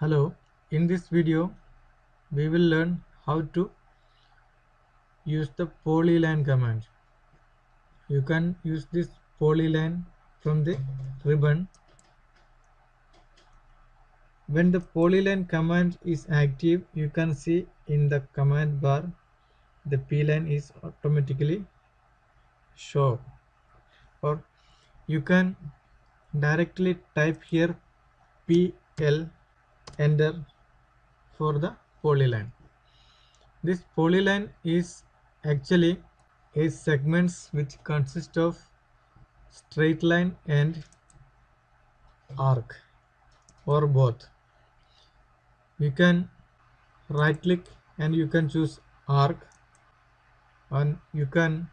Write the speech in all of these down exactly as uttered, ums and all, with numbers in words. Hello, in this video we will learn how to use the PolyLine command. You can use this PolyLine from the ribbon. When the PolyLine command is active, you can see in the command bar the PLine is automatically shown, or you can directly type here P L enter for the polyline. This polyline is actually a segments which consist of straight line and arc or both. You can right click and you can choose arc, and you can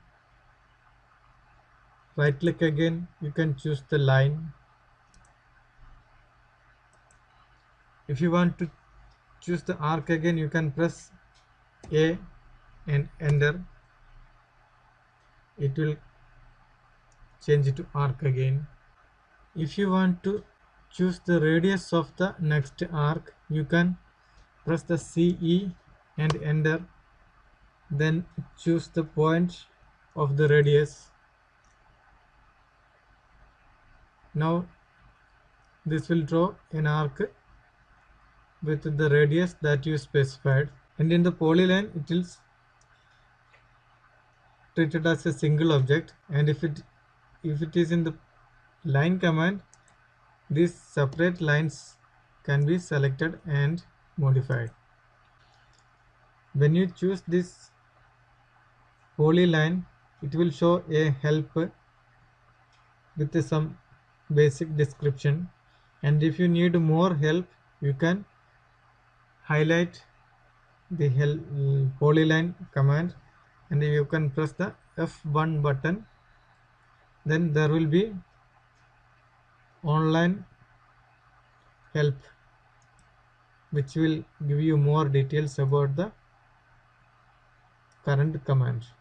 right click again, you can choose the line. If you want to choose the arc again, you can press A and enter. It will change it to arc again. If you want to choose the radius of the next arc, you can press the C E and enter. Then choose the point of the radius. Now this will draw an arc with the radius that you specified, and in the polyline it is treated as a single object. And if it if it is in the line command, these separate lines can be selected and modified. When you choose this polyline, it will show a help with some basic description, and if you need more help, you can highlight the polyline command and you can press the F one button. Then there will be online help which will give you more details about the current command.